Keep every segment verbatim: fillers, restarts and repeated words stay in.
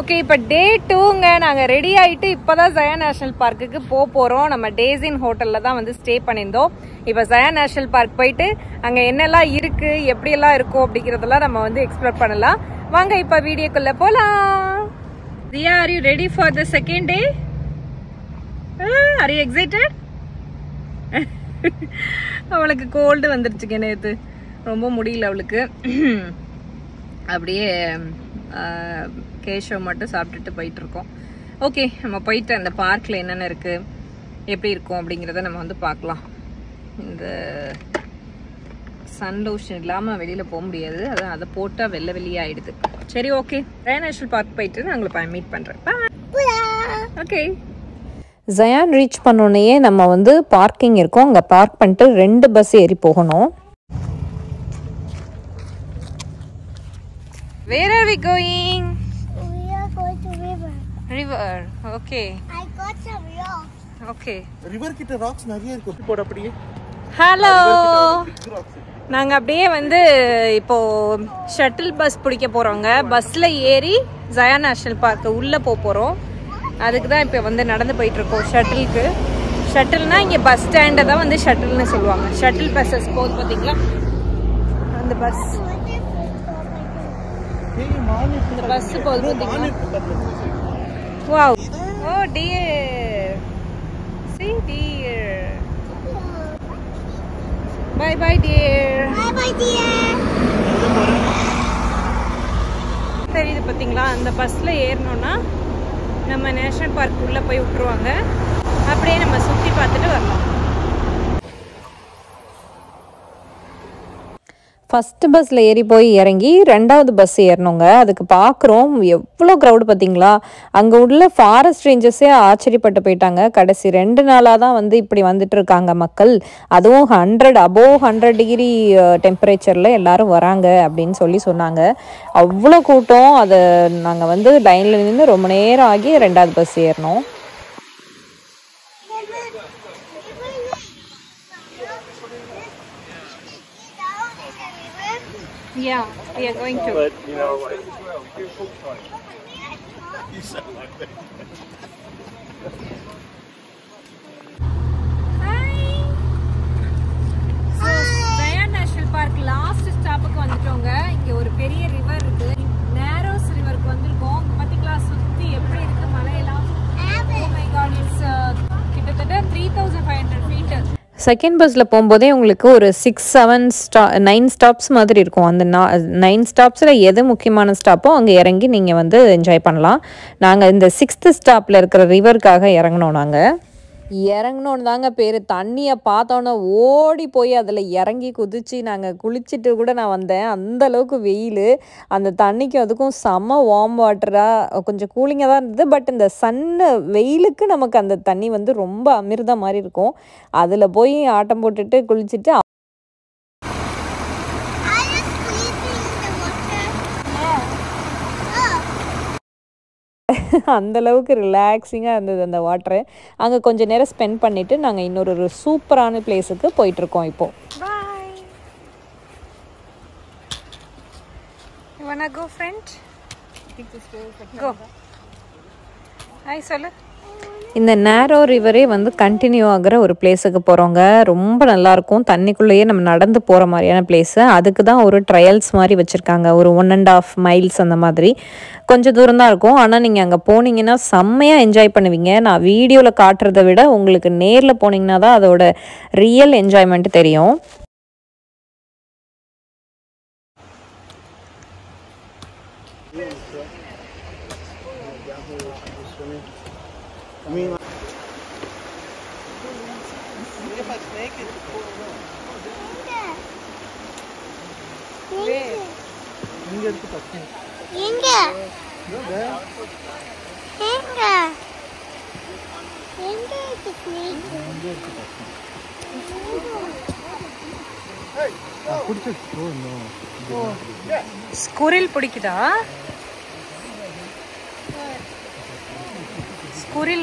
Okay, now day two we are ready to Zion National Park. We are days in hotel. Stay now Zion National Park. We will explore now video. Ziya, are you ready for the second day? Ah, are you excited? It's cold. It's very cold. Uh, Keshav மட்டும் சாப்பிட்டுட்டு போயிட்டு இருக்கோம். Okay, நம்ம போயிட்டு அந்த பார்க்ல என்னென்ன இருக்கு, எப்படி இருக்கும் அப்படிங்கறத நம்ம வந்து பார்க்கலாம். இந்த சன் லோஷன் இல்லாம வெளியில போக முடியாது. அத அத போட்டா வெள்ள வெளிய ஆயிடுது. சரி ஓகே. Zion National Park போயிட்டு நான் உங்களை மீட் பண்றேன். பை. ஓகே. Zion reach பண்ணோனே நம்ம வந்து parking இருக்கும். அங்க park பண்ணிட்டு ரெண்டு பஸ் ஏறி போகணும். Where are we going? We are going to river. River, okay. I got some rocks. Okay. River kita rocks nariya irukku. Poda apdiye. Hello. Naanga apdiye vandu ipo shuttle bus pidikka poronga. Bus la yeri Zion National Park ulla po porom. Adukku da ipo vandu nadandu poittu irukom shuttle ku. Shuttle na inge bus stand da vandu shuttle nu solluvaanga. Shuttle buses podhu pathingala. And bus the bus is wow. Oh dear. See dear. Bye bye dear. Bye bye dear. Teriyudhu pathingala andha bus la ernona nama national park ulla poi utruvaanga apdiye nama sutti paathittu varalam. First bus la eri poi irangi rendavathu bus ernunga adukku paakrom evlo crowd pathingala anga ulla forest rangers e aachiripattu poitanga kadasi rendu naala da vandu ipdi vanditerukanga makkal adhu one hundred above one hundred degree temperature la ellarum varanga appdin solli sonnanga avlo kootom adu naanga vandu line la ninnu romba neram aagi rendavathu bus ernom. Yeah, we are going to. But, you know, like, you sound like that. Hi! So, Zion National Park last stop. We are going to a very river. Narrows river. We are going to go to the oh my god, it's uh, three thousand five hundred feet. Second bus la pombodhe ungalku or six seven nine stops madiri irukum and nine stops la edhu mukkiyamaana stop anga irangi neenga vandu enjoy pannalam naanga indha sixth stop la irukra river kaga iranganom naanga இறங்கணும் தாங்க பேர் தண்ணிய பார்த்தவன ஓடி போய் அதுல இறங்கி குதிச்சி நாங்க குளிச்சிட்டு கூட நான் வந்தேன் அந்த அளவுக்கு வெயில் அந்த தண்ணிக்கு அதுக்கும் சம வார்ம் வாட்டரா கொஞ்சம் கூலிங்கா தான் இருந்தது பட் இந்த சன் வெயிலுக்கு நமக்கு அந்த தண்ணி வந்து ரொம்ப அமிர்த மாதிரி இருக்கும் அதுல போய் ஆட்டம் போட்டுட்டு குளிச்சிட்டு அந்த அளவுக்கு ரிலாக்ஸிங்கா இருந்தது அந்த வாட்டர் அங்க கொஞ்ச நேரம் ஸ்பெண்ட் பண்ணிட்டு நாங்க இன்னொரு சூப்பரான பிளேஸ்க்கு போயிட்டு இருக்கோம் இப்போ bye you wanna go friend think this way go hi சொல்லு இந்த நேரோ ரிவரே வந்து கண்டினியூ ஆகுற ஒரு பிளேஸ்க்கு போறோங்க ரொம்ப நல்லா இருக்கும் தண்ணிக்குள்ளேயே நம்ம நடந்து போற மாதிரியான பிளேஸ் அதுக்கு தான் ஒரு ட்ரையல்ஸ் மாதிரி வச்சிருக்காங்க ஒரு one and a half miles அந்த மாதிரி கொஞ்சம் தூரம் தான் இருக்கும் ஆனா நீங்க அங்க போனீங்கன்னா செம்மயா என்ஜாய் பண்ணுவீங்க நான் வீடியோல காட்றதை விட உங்களுக்கு நேர்ல போனீங்கன்னா தான் அதோட ரியல் என்ஜாய்மென்ட் தெரியும். I mean, like, if I take it, it's cool. Where? Where? Where? Where? Where? Where? Where? Squirrel pidikida squirrel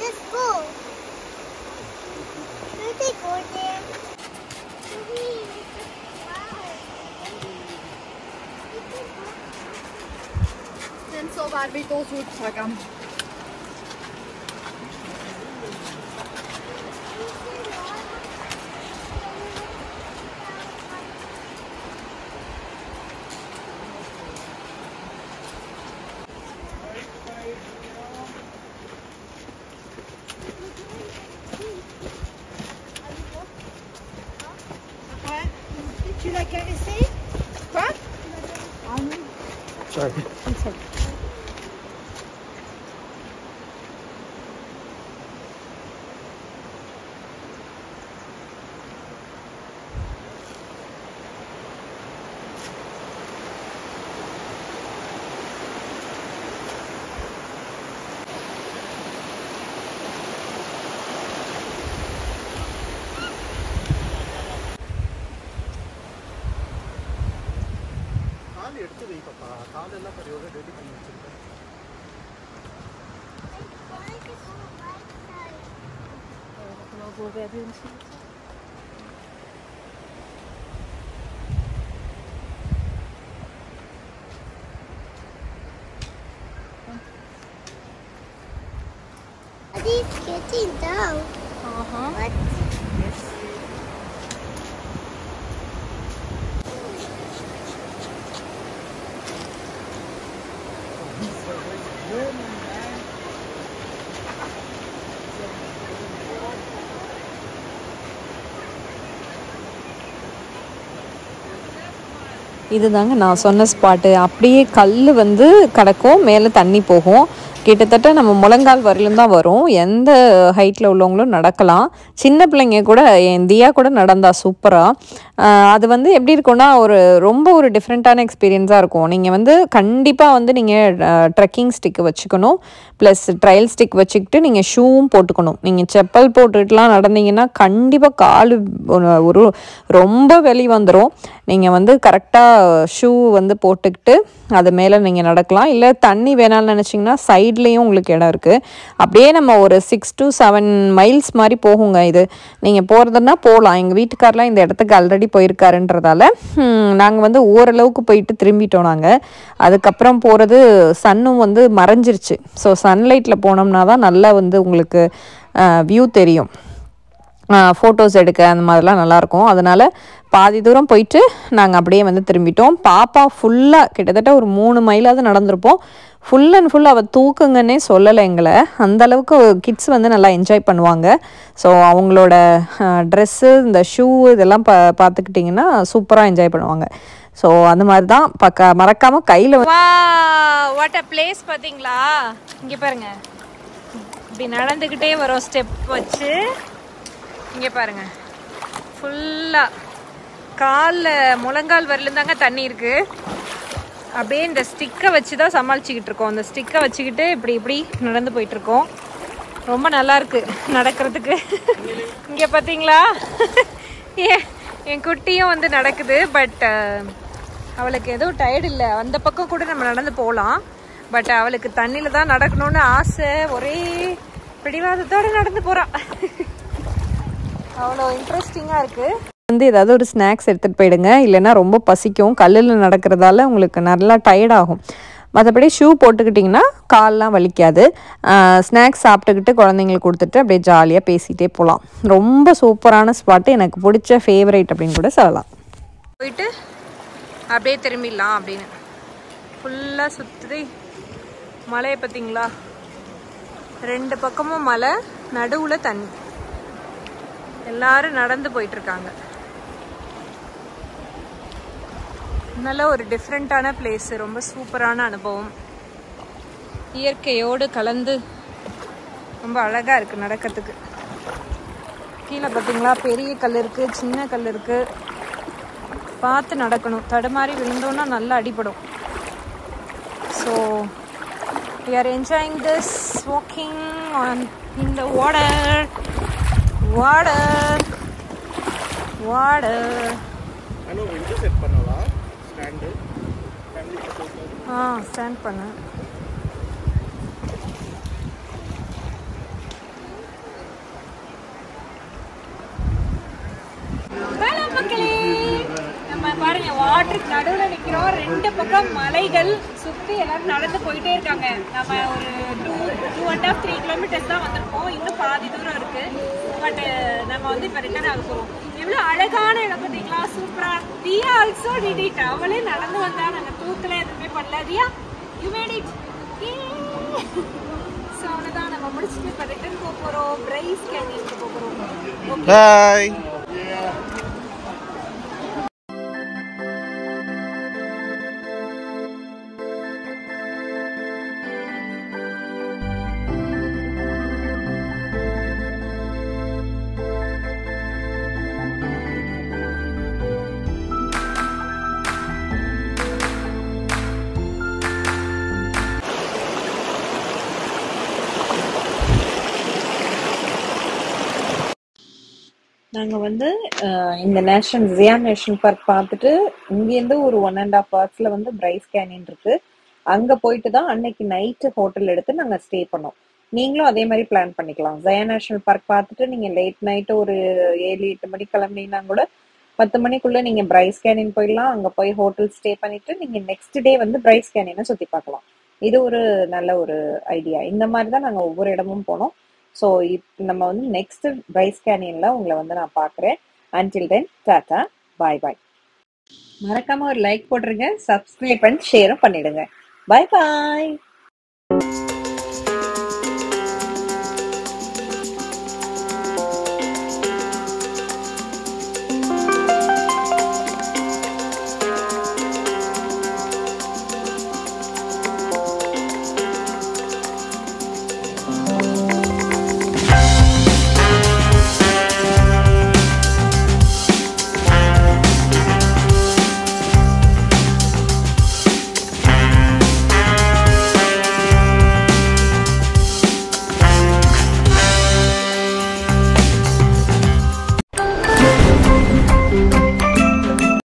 Let's go. Should we go there? Then so bad we go to Chagam. Tu l'as caressé? Quoi? Ah oh, non. Sorry. I'm sorry. Go where everyone sees. It's getting down. Uh-huh. What? Yes. இது தாங்க நான் சொன்ன spot. அப்படியே கல்லு வந்து கடக்கும், மேலே தண்ணி போகும். கிட்டத்தட்ட நம்ம முழங்கால் வரையிலும் தான் வரும். எந்த ஹைட்டில் உள்ளவங்களும் நடக்கலாம். சின்ன பிள்ளைங்க கூட எந்தியா கூட நடந்தா சூப்பராக. அது வந்து எப்படி இருக்கும்னா ஒரு ரொம்ப ஒரு டிஃப்ரெண்ட்டான எக்ஸ்பீரியன்ஸாக இருக்கும். நீங்கள் வந்து கண்டிப்பாக வந்து நீங்கள் ட்ரெக்கிங் ஸ்டிக் வச்சுக்கணும், ப்ளஸ் ட்ரையல் ஸ்டிக் வச்சுக்கிட்டு நீங்கள் ஷூவும் போட்டுக்கணும். நீங்கள் செப்பல் போட்டுட்டுலாம் நடந்தீங்கன்னா கண்டிப்பாக கால் ஒரு ரொம்ப வெளி வந்துடும். நீங்கள் வந்து கரெக்டாக ஷூ வந்து போட்டுக்கிட்டு அது மேலே நீங்கள் நடக்கலாம். இல்லை தண்ணி வேணாம்னு நினச்சிங்கன்னா சைட்லேயும் உங்களுக்கு இடம் இருக்குது. அப்படியே நம்ம ஒரு சிக்ஸ் டு செவன் மைல்ஸ் மாதிரி போகுங்க. இது நீங்கள் போகிறதுனா போகலாம். எங்கள் வீட்டுக்காரெலாம் இந்த இடத்துக்கு ஆல்ரெடி போயிருக்காருன்றதால நாங்கள் வந்து ஓரளவுக்கு போயிட்டு திரும்பிட்டோம். நாங்கள் அதுக்கப்புறம் போகிறது சன்னும் வந்து மறைஞ்சிருச்சு. ஸோ சன்லைட்டில் போனோம்னா தான் நல்லா வந்து உங்களுக்கு வியூ தெரியும், ஃபோட்டோஸ் எடுக்க அந்த மாதிரிலாம் நல்லாயிருக்கும். அதனால் பாதி தூரம் போயிட்டு நாங்கள் அப்படியே வந்து திரும்பிட்டோம். பாப்பா ஃபுல்லாக கிட்டத்தட்ட ஒரு மூணு மைலாவது நடந்திருப்போம். ஃபுல் அண்ட் ஃபுல் அவள் தூக்குங்கன்னே சொல்லலை எங்களை. அந்தளவுக்கு கிட்ஸ் வந்து நல்லா என்ஜாய் பண்ணுவாங்க. ஸோ அவங்களோட ட்ரெஸ்ஸு இந்த ஷூ இதெல்லாம் பா பார்த்துக்கிட்டிங்கன்னா சூப்பராக என்ஜாய் பண்ணுவாங்க. ஸோ அந்த மாதிரி தான் பக்க மறக்காமல் கையில் வாட் அ பிளேஸ் பார்த்தீங்களா. இங்கே பாருங்கள், இப்படி நடந்துக்கிட்டே வரும் ஸ்டெப் வச்சு. இங்கே பாருங்கள் ஃபுல்லாக காலில் முழங்கால் வரலும் தாங்க தண்ணி இருக்குது. அப்படியே இந்த ஸ்டிக்கை வச்சு தான் சமாளிச்சுக்கிட்டு இருக்கோம். அந்த ஸ்டிக்கை வச்சுக்கிட்டு இப்படி இப்படி நடந்து போயிட்டுருக்கோம். ரொம்ப நல்லாயிருக்கு நடக்கிறதுக்கு. இங்கே பார்த்தீங்களா ஏ என் குட்டியும் வந்து நடக்குது. பட் அவளுக்கு எதுவும் டயர்டு இல்லை. அந்த பக்கம் கூட நம்ம நடந்து போகலாம். பட் அவளுக்கு தண்ணியில் தான் நடக்கணும்னு ஆசை. ஒரே பிடிவாதத்தோடு நடந்து போகிறாள். அவ்வளோ இன்ட்ரெஸ்டிங்காக இருக்குது. வந்து ஏதாவது ஒரு ஸ்நாக்ஸ் எடுத்துகிட்டு போயிடுங்க, இல்லைன்னா ரொம்ப பசிக்கும். கல்லில் நடக்கிறதால உங்களுக்கு நல்லா டயர்டாகும். மற்றபடி ஷூ போட்டுக்கிட்டிங்கன்னா கால்லாம் வலிக்காது. ஸ்நாக்ஸ் சாப்பிட்டுக்கிட்டு குழந்தைங்களுக்கு கொடுத்துட்டு அப்படியே ஜாலியாக பேசிகிட்டே போகலாம். ரொம்ப சூப்பரான ஸ்பாட்டு, எனக்கு பிடிச்ச ஃபேவரேட் அப்படின்னு கூட சொல்லலாம். போயிட்டு அப்படியே திரும்பிடலாம் அப்படின்னு ஃபுல்லாக சுற்றி மலையை பார்த்திங்களா. ரெண்டு பக்கமும் மலை, நடுவில் தண்ணி. எல்லோரும் நடந்து போயிட்டுருக்காங்க. நல்ல ஒரு டிஃப்ரெண்ட்டான பிளேஸு, ரொம்ப சூப்பரான அனுபவம். இயற்கையோடு கலந்து ரொம்ப அழகா இருக்கு நடக்கிறதுக்கு. கீழே பார்த்தீங்களா பெரிய கல் இருக்கு, சின்ன கல் இருக்கு, பார்த்து நடக்கணும். தடுமாறி விழுந்தோம்னா நல்லா அடிபடும். So we are enjoying this walking on in the water, water, water. Hello, window set பண்ணலா stand family photo. ஆ stand பண்ண hello மக்களே, நம்ம பாருங்க வாட்டருக்கு நடுவுல நிக்கிறோம். ரெண்டு பக்கம் மலைகள் சுத்தி எல்லாரும் நடந்து போயிட்டே இருக்காங்க. நம்ம ஒரு two two and half three kilometres தான் வந்திருக்கோம். இன்னும் பாதி தூரம் இருக்கு. பட் நம்ம வந்து இப்போ ரிட்டர்ன் ஆக போறோம். எவ்வளோ அழகான இடம் பார்த்தீங்களா, சூப்பரா. Diya also did it. அவளே நடந்து வந்தா, நாங்க தூத்துல எதுவுமே பண்ணல. Diya you made it. So அவ்வளோதான், நம்ம முடிச்சுட்டு இப்போ ரிட்டர்ன் போக போறோம். பிரைஸ் கேண்டீனுக்கு போக போறோம். பாய். நாங்கள் வந்து இந்த நேஷனல் ஜியான் நேஷனல் பார்க் பார்த்துட்டு இங்கேருந்து ஒரு ஒன் அண்ட் ஆஃப் ஹவர்ஸில் வந்து பிரைஸ் கேனின் இருக்கு. அங்கே போயிட்டு தான் அன்னைக்கு நைட்டு ஹோட்டல் எடுத்து நாங்கள் ஸ்டே பண்ணோம். நீங்களும் அதே மாதிரி பிளான் பண்ணிக்கலாம். ஜியான் நேஷனல் பார்க் பார்த்துட்டு நீங்கள் லேட் நைட்டு ஒரு ஏழு எட்டு மணி கிளம்புனீங்கன்னா கூட பத்து மணிக்குள்ளே நீங்கள் பிரைஸ் கேனின் போயிடலாம். அங்கே போய் ஹோட்டல் ஸ்டே பண்ணிட்டு நீங்கள் நெக்ஸ்ட் டே வந்து பிரைஸ் கேனினை சுற்றி பார்க்கலாம். இது ஒரு நல்ல ஒரு ஐடியா. இந்த மாதிரி தான் நாங்கள் ஒவ்வொரு இடமும் போனோம். ஸோ இப்போ நம்ம வந்து நெக்ஸ்ட் பிரைஸ் கேனியனில் உங்களை வந்து நான் பார்க்குறேன். Until then tata, bye bye. மறக்காமல் ஒரு லைக் போட்டுருங்க, சப்ஸ்கிரைப் அண்ட் ஷேரும் பண்ணிடுங்க. பாய் பாய்.